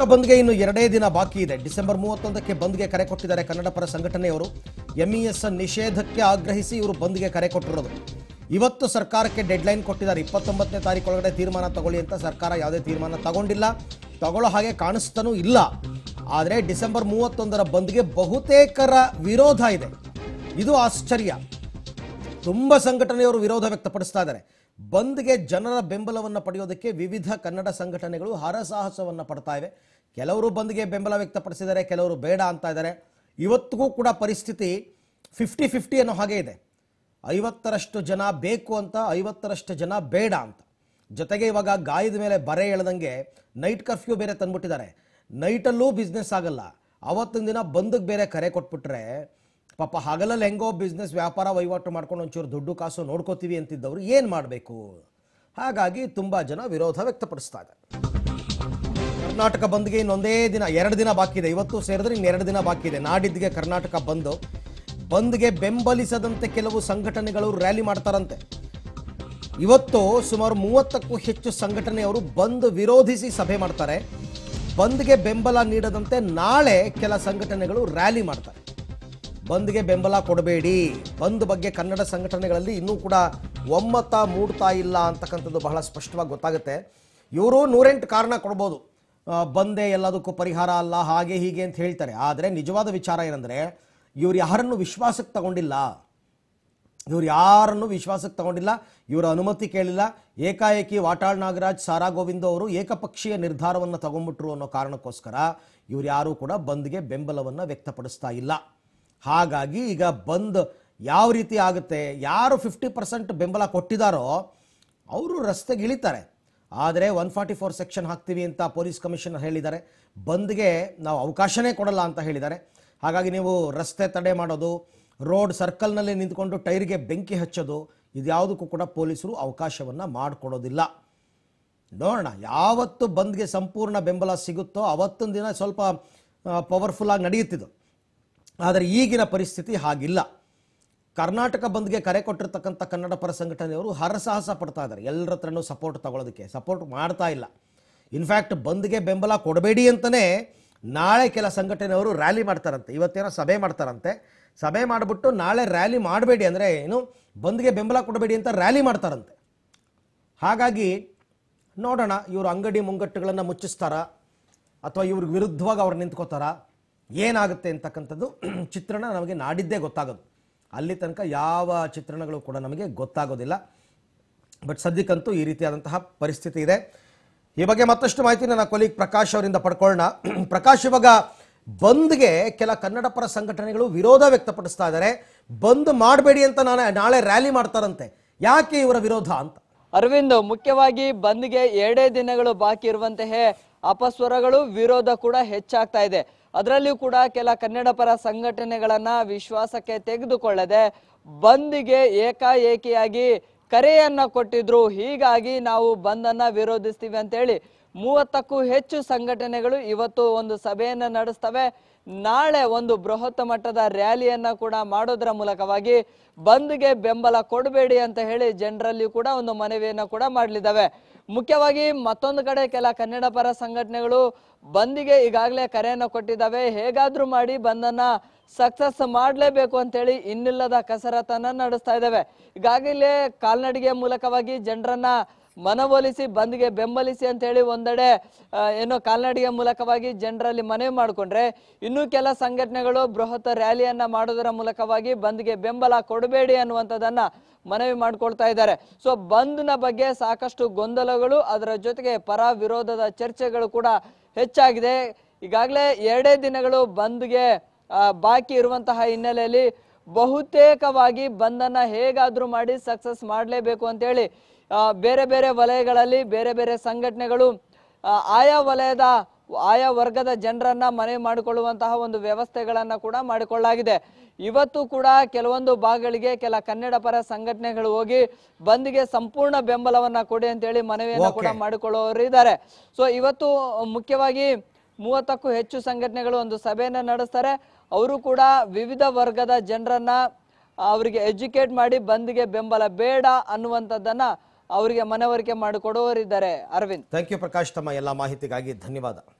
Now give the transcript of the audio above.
ಕರ್ನಾಟಕ ಬಂದ್ಗೆ ಇನ್ನು 2 ದಿನ ಬಾಕಿ ಇದೆ. ಡಿಸೆಂಬರ್ 31 ಕ್ಕೆ ಬಂದ್ಗೆ ಕರೆ ಕೊಟ್ಟಿದ್ದಾರೆ ಕನ್ನಡಪರ ಸಂಘಟನೆಯವರು. ಎಂಇಎಸ್ ನಿಷೇಧಕ್ಕೆ ಆಗ್ರಹಿಸಿ ಇವರು ಬಂದ್ಗೆ ಕರೆ ಕೊಟ್ಟಿರೋದು. ಇವತ್ತು ಸರ್ಕಾರಕ್ಕೆ ಡೆಡ್ ಲೈನ್ ಕೊಟ್ಟಿದ್ದಾರೆ, 29ನೇ ತಾರೀಕು ಒಳಗಡೆ ತೀರ್ಮಾನ ತಗೊಳ್ಳಿ ಅಂತ. ಸರ್ಕಾರ ಯಾವುದೇ ತೀರ್ಮಾನ ತಗೊಂಡಿಲ್ಲ, ತಗೊಳ್ಳೋ ಹಾಗೆ ಕಾಣಿಸ್ತಾನೂ ಇಲ್ಲ. ಆದರೆ ಡಿಸೆಂಬರ್ 31ರ ಬಂದ್ಗೆ ಬಹುತೇಕರ ವಿರೋಧ ಇದೆ. ಇದು ಆಶ್ಚರ್ಯ. ತುಂಬಾ ಸಂಘಟನೆಯವರು ವಿರೋಧ ವ್ಯಕ್ತಪಡಿಸ್ತಾ ಇದ್ದಾರೆ. ಬಂದ್ಗೆ ಜನರ ಬೆಂಬಲವನ್ನು ಪಡೆಯೋದಕ್ಕೆ ವಿವಿಧ ಕನ್ನಡ ಸಂಘಟನೆಗಳು ಹರಸಾಹಸವನ್ನು ಪಡ್ತಾ ಇವೆ. ಕೆಲವರು ಬಂದ್ಗೆ ಬೆಂಬಲ ವ್ಯಕ್ತಪಡಿಸಿದ್ದಾರೆ, ಕೆಲವರು ಬೇಡ ಅಂತ ಇದ್ದಾರೆ. ಇವತ್ತಿಗೂ ಕೂಡ ಪರಿಸ್ಥಿತಿ 50-50 ಅನ್ನೋ ಹಾಗೆ ಇದೆ. 50ರಷ್ಟು ಜನ ಬೇಕು ಅಂತ, 50ರಷ್ಟು ಜನ ಬೇಡ ಅಂತ. ಜೊತೆಗೆ ಇವಾಗ ಗಾಯದ ಮೇಲೆ ಬರೆ ಎಳೆದಂಗೆ ನೈಟ್ ಕರ್ಫ್ಯೂ ಬೇರೆ ತಂದ್ಬಿಟ್ಟಿದ್ದಾರೆ. ನೈಟಲ್ಲೂ ಬಿಸ್ನೆಸ್ ಆಗಲ್ಲ, ಅವತ್ತಿನ ದಿನ ಬಂದ್ಗೆ ಬೇರೆ ಕರೆ ಕೊಟ್ಬಿಟ್ರೆ ಪಾಪ ಹಗಲಲ್ಲಿ ಹೆಂಗೋ ಬಿಸ್ನೆಸ್ ವ್ಯಾಪಾರ ವಹಿವಾಟು ಮಾಡ್ಕೊಂಡು ಒಂಚೂರು ದುಡ್ಡು ಕಾಸು ನೋಡ್ಕೋತೀವಿ ಅಂತಿದ್ದವರು ಏನು ಮಾಡಬೇಕು? ಹಾಗಾಗಿ ತುಂಬ ಜನ ವಿರೋಧ ವ್ಯಕ್ತಪಡಿಸ್ತಾ ಇದ್ದಾರೆ. ಕರ್ನಾಟಕ ಬಂದ್ಗೆ ಇನ್ನೊಂದೇ ದಿನ, 2 ದಿನ ಬಾಕಿ ಇದೆ. ಇವತ್ತು ಸೇರಿದ್ರೆ ಇನ್ನು 2 ದಿನ ಬಾಕಿ ಇದೆ. ನಾಡಿದ್ದಿಗೆ ಕರ್ನಾಟಕ ಬಂದ್ಗೆ ಬೆಂಬಲಿಸದಂತೆ ಕೆಲವು ಸಂಘಟನೆಗಳು ರ್ಯಾಲಿ ಮಾಡ್ತಾರಂತೆ. ಇವತ್ತು ಸುಮಾರು 30ಕ್ಕೂ ಹೆಚ್ಚು ಸಂಘಟನೆಯವರು ಬಂದ್ ವಿರೋಧಿಸಿ ಸಭೆ ಮಾಡ್ತಾರೆ. ಬಂದ್ಗೆ ಬೆಂಬಲ ನೀಡದಂತೆ ನಾಳೆ ಕೆಲ ಸಂಘಟನೆಗಳು ರ್ಯಾಲಿ ಮಾಡ್ತಾರೆ. ಬಂದ್ಗೆ ಬೆಂಬಲ ಕೊಡಬೇಡಿ, ಬಂದ್ ಬಗ್ಗೆ ಕನ್ನಡ ಸಂಘಟನೆಗಳಲ್ಲಿ ಇನ್ನೂ ಕೂಡ ಒಮ್ಮತ ಮೂಡ್ತಾ ಇಲ್ಲ ಅಂತಕ್ಕಂಥದ್ದು ಬಹಳ ಸ್ಪಷ್ಟವಾಗಿ ಗೊತ್ತಾಗುತ್ತೆ. ಇವರು 108 ಕಾರಣ ಕೊಡ್ಬೋದು, ಬಂದೇ ಎಲ್ಲದಕ್ಕೂ ಪರಿಹಾರ ಅಲ್ಲ, ಹಾಗೆ ಹೀಗೆ ಅಂತ ಹೇಳ್ತಾರೆ. ಆದರೆ ನಿಜವಾದ ವಿಚಾರ ಏನಂದರೆ, ಇವರು ಯಾರನ್ನು ವಿಶ್ವಾಸಕ್ಕೆ ತಗೊಂಡಿಲ್ಲ, ಇವರ ಅನುಮತಿ ಕೇಳಿಲ್ಲ. ಏಕಾಏಕಿ ವಾಟಾಳ್ ನಾಗರಾಜ್, ಸಾರಾ ಗೋವಿಂದ ಅವರು ಏಕಪಕ್ಷೀಯ ನಿರ್ಧಾರವನ್ನು ತಗೊಂಡ್ಬಿಟ್ರು ಅನ್ನೋ ಕಾರಣಕ್ಕೋಸ್ಕರ ಇವರು ಯಾರೂ ಕೂಡ ಬಂದ್ಗೆ ಬೆಂಬಲವನ್ನು ವ್ಯಕ್ತಪಡಿಸ್ತಾ ಇಲ್ಲ. ಹಾಗಾಗಿ ಈಗ ಬಂದ್ ಯಾವ ರೀತಿ ಆಗುತ್ತೆ, ಯಾರು 50% ಬೆಂಬಲ ಕೊಟ್ಟಿದ್ದಾರೋ ಅವರು ರಸ್ತೆಗೆ ಇಳಿತಾರೆ. ಆದರೆ 144 ಸೆಕ್ಷನ್ ಹಾಕ್ತೀವಿ ಅಂತ ಪೊಲೀಸ್ ಕಮಿಷನರ್ ಹೇಳಿದ್ದಾರೆ. ಬಂದ್ಗೆ ನಾವು ಅವಕಾಶನೇ ಕೊಡಲ್ಲ ಅಂತ ಹೇಳಿದ್ದಾರೆ. ಹಾಗಾಗಿ ನೀವು ರಸ್ತೆ ತಡೆ ಮಾಡೋದು, ರೋಡ್ ಸರ್ಕಲ್ನಲ್ಲಿ ನಿಂತ್ಕೊಂಡು ಟೈರ್ಗೆ ಬೆಂಕಿ ಹಚ್ಚೋದು, ಇದ್ಯಾವುದಕ್ಕೂ ಕೂಡ ಪೊಲೀಸರು ಅವಕಾಶವನ್ನು ಮಾಡಿಕೊಡೋದಿಲ್ಲ. ನೋಡೋಣ, ಯಾವತ್ತು ಬಂದ್ಗೆ ಸಂಪೂರ್ಣ ಬೆಂಬಲ ಸಿಗುತ್ತೋ ಅವತ್ತೊಂದು ದಿನ ಸ್ವಲ್ಪ ಪವರ್ಫುಲ್ಲಾಗಿ ನಡೆಯುತ್ತಿದ್ದು. ಆದರೆ ಈಗಿನ ಪರಿಸ್ಥಿತಿ ಹಾಗಿಲ್ಲ. ಕರ್ನಾಟಕ ಬಂದ್ಗೆ ಕರೆ ಕೊಟ್ಟಿರ್ತಕ್ಕಂಥ ಕನ್ನಡ ಪರ ಸಂಘಟನೆಯವರು ಹರಸಾಹಸ ಪಡ್ತಾ ಇದ್ದಾರೆ. ಎಲ್ಲರ ಹತ್ರನೂ ಸಪೋರ್ಟ್ ತಗೊಳ್ಳೋದಕ್ಕೆ ಸಪೋರ್ಟ್ ಮಾಡ್ತಾ ಇಲ್ಲ. ಇನ್ಫ್ಯಾಕ್ಟ್ ಬಂದ್ಗೆ ಬೆಂಬಲ ಕೊಡಬೇಡಿ ಅಂತಲೇ ನಾಳೆ ಕೆಲ ಸಂಘಟನೆಯವರು ರ್ಯಾಲಿ ಮಾಡ್ತಾರಂತೆ. ಇವತ್ತೇನೋ ಸಭೆ ಮಾಡ್ತಾರಂತೆ. ಸಭೆ ಮಾಡಿಬಿಟ್ಟು ನಾಳೆ ರ್ಯಾಲಿ ಮಾಡಬೇಡಿ ಅಂದರೆ ಏನು, ಬಂದ್ಗೆ ಬೆಂಬಲ ಕೊಡಬೇಡಿ ಅಂತ ರ್ಯಾಲಿ ಮಾಡ್ತಾರಂತೆ. ಹಾಗಾಗಿ ನೋಡೋಣ, ಇವರು ಅಂಗಡಿ ಮುಂಗಟ್ಟುಗಳನ್ನು ಮುಚ್ಚಿಸ್ತಾರ ಅಥವಾ ಇವ್ರ ವಿರುದ್ಧವಾಗಿ ಅವ್ರು ನಿಂತ್ಕೋತಾರ, ಏನಾಗುತ್ತೆ ಅಂತಕ್ಕಂಥದ್ದು ಚಿತ್ರಣ ನಮಗೆ ನಾಡಿದ್ದೇ ಗೊತ್ತಾಗೋದು. ಅಲ್ಲಿ ತನಕ ಯಾವ ಚಿತ್ರಣಗಳು ಕೂಡ ನಮಗೆ ಗೊತ್ತಾಗೋದಿಲ್ಲ. ಬಟ್ ಸದ್ಯಕ್ಕಂತೂ ಈ ರೀತಿಯಾದಂತಹ ಪರಿಸ್ಥಿತಿ ಇದೆ. ಈ ಬಗ್ಗೆ ಮತ್ತಷ್ಟು ಮಾಹಿತಿ ನನ್ನ ಕೊಲೀಗ್ ಪ್ರಕಾಶ್ ಅವರಿಂದ ಪಡ್ಕೊಳ್ಳೋಣ. ಪ್ರಕಾಶ್, ಇವಾಗ ಬಂದ್ಗೆ ಕೆಲ ಕನ್ನಡ ಪರ ಸಂಘಟನೆಗಳು ವಿರೋಧ ವ್ಯಕ್ತಪಡಿಸ್ತಾ ಇದ್ದಾರೆ. ಬಂದ್ ಮಾಡಬೇಡಿ ಅಂತ ನಾಳೆ ರ್ಯಾಲಿ ಮಾಡ್ತಾರಂತೆ. ಯಾಕೆ ಇವರ ವಿರೋಧ ಅಂತ? ಅರವಿಂದ್, ಮುಖ್ಯವಾಗಿ ಬಂದ್ಗೆ 2 ದಿನಗಳು ಬಾಕಿ ಇರುವಂತಹ ಅಪಸ್ವರಗಳು, ವಿರೋಧ ಕೂಡ ಹೆಚ್ಚಾಗ್ತಾ ಇದೆ. ಅದರಲ್ಲಿಯೂ ಕೂಡ ಕೆಲ ಕನ್ನಡ ಪರ ಸಂಘಟನೆಗಳನ್ನ ವಿಶ್ವಾಸಕ್ಕೆ ತೆಗೆದುಕೊಳ್ಳದೆ ಬಂದ್ಗೆ ಏಕಾಏಕಿಯಾಗಿ ಕರೆಯನ್ನ ಕೊಟ್ಟಿದ್ರು. ಹೀಗಾಗಿ ನಾವು ಬಂದನ್ನ ವಿರೋಧಿಸ್ತೀವಿ ಅಂತೇಳಿ 30ಕ್ಕೂ ಹೆಚ್ಚು ಸಂಘಟನೆಗಳು ಇವತ್ತು ಒಂದು ಸಭೆಯನ್ನ ನಡೆಸ್ತವೆ. ನಾಳೆ ಒಂದು ಬೃಹತ್ ಮಟ್ಟದ ರ್ಯಾಲಿಯನ್ನ ಕೂಡ ಮಾಡೋದರ ಮೂಲಕವಾಗಿ ಬಂದ್ಗೆ ಬೆಂಬಲ ಕೊಡಬೇಡಿ ಅಂತ ಹೇಳಿ ಜನರಲ್ಲಿ ಕೂಡ ಒಂದು ಮನವಿಯನ್ನ ಕೂಡ ಮಾಡಲಿದ್ದಾವೆ. ಮುಖ್ಯವಾಗಿ ಮತ್ತೊಂದು ಕಡೆ ಕೆಲ ಕನ್ನಡ ಪರ ಸಂಘಟನೆಗಳು ಬಂದಿಗೆ ಈಗಾಗಲೇ ಕರೆಯನ್ನು ಕೊಟ್ಟಿದ್ದಾವೆ. ಹೇಗಾದ್ರೂ ಮಾಡಿ ಬಂದನ್ನ ಸಕ್ಸಸ್ ಮಾಡಲೇಬೇಕು ಅಂತೇಳಿ ಇನ್ನಿಲ್ಲದ ಕಸರತ್ತನ್ನ ನಡೆಸ್ತಾ ಇದ್ದಾವೆ. ಈಗಾಗಲೇ ಕಾಲ್ನಡಿಗೆ ಮೂಲಕವಾಗಿ ಜನರನ್ನ ಮನವೊಲಿಸಿ ಬಂದ್ಗೆ ಬೆಂಬಲಿಸಿ ಅಂತೇಳಿ ಒಂದೆಡೆ ಏನೋ ಕಾಲ್ನಡಿಗೆ ಮೂಲಕವಾಗಿ ಜನರಲ್ಲಿ ಮನವಿ ಮಾಡಿಕೊಂಡ್ರೆ, ಇನ್ನೂ ಕೆಲ ಸಂಘಟನೆಗಳು ಬೃಹತ್ ರ್ಯಾಲಿಯನ್ನ ಮಾಡೋದರ ಮೂಲಕವಾಗಿ ಬಂದ್ಗೆ ಬೆಂಬಲ ಕೊಡಬೇಡಿ ಅನ್ನುವಂಥದ್ದನ್ನ ಮನವಿ ಮಾಡ್ಕೊಳ್ತಾ ಇದ್ದಾರೆ. ಸೊ ಬಂದ್ನ ಬಗ್ಗೆ ಸಾಕಷ್ಟು ಗೊಂದಲಗಳು, ಅದರ ಜೊತೆಗೆ ಪರ ವಿರೋಧದ ಚರ್ಚೆಗಳು ಕೂಡ ಹೆಚ್ಚಾಗಿದೆ. ಈಗಾಗಲೇ 2 ದಿನಗಳು ಬಂದ್ಗೆ ಬಾಕಿ ಇರುವಂತಹ ಹಿನ್ನೆಲೆಯಲ್ಲಿ ಬಹುತೇಕವಾಗಿ ಬಂದನ್ನ ಹೇಗಾದ್ರೂ ಮಾಡಿ ಸಕ್ಸಸ್ ಮಾಡಲೇಬೇಕು ಅಂತೇಳಿ ಬೇರೆ ಬೇರೆ ವಲಯಗಳಲ್ಲಿ ಬೇರೆ ಬೇರೆ ಸಂಘಟನೆಗಳು ಆಯಾ ವಲಯದ ಆಯಾ ವರ್ಗದ ಜನರನ್ನ ಮನವಿ ಮಾಡಿಕೊಳ್ಳುವಂತಹ ಒಂದು ವ್ಯವಸ್ಥೆಗಳನ್ನ ಕೂಡ ಮಾಡಿಕೊಳ್ಳಲಾಗಿದೆ. ಇವತ್ತು ಕೂಡ ಕೆಲವೊಂದು ಭಾಗಗಳಿಗೆ ಕೆಲ ಕನ್ನಡ ಪರ ಸಂಘಟನೆಗಳು ಹೋಗಿ ಬಂದ್ಗೆ ಸಂಪೂರ್ಣ ಬೆಂಬಲವನ್ನ ಕೊಡಿ ಅಂತೇಳಿ ಮನವಿಯನ್ನ ಕೂಡ ಮಾಡಿಕೊಳ್ಳೋರು ಇದ್ದಾರೆ. ಸೊ ಇವತ್ತು ಮುಖ್ಯವಾಗಿ 30ಕ್ಕೂ ಹೆಚ್ಚು ಸಂಘಟನೆಗಳು ಒಂದು ಸಭೆಯನ್ನ ನಡೆಸ್ತಾರೆ. ಅವರು ಕೂಡ ವಿವಿಧ ವರ್ಗದ ಜನರನ್ನ ಅವರಿಗೆ ಎಜುಕೇಟ್ ಮಾಡಿ ಬಂದ್ಗೆ ಬೆಂಬಲ ಬೇಡ ಅನ್ನುವಂಥದ್ದನ್ನ ಅವರಿಗೆ ಮನವರಿಕೆ ಮಾಡಿಕೊಡುವರಿದ್ದಾರೆ. ಅರವಿಂದ್, ಥ್ಯಾಂಕ್ ಯು ಪ್ರಕಾಶ್, ತಮ್ಮ ಎಲ್ಲ ಮಾಹಿತಿಗಾಗಿ ಧನ್ಯವಾದ.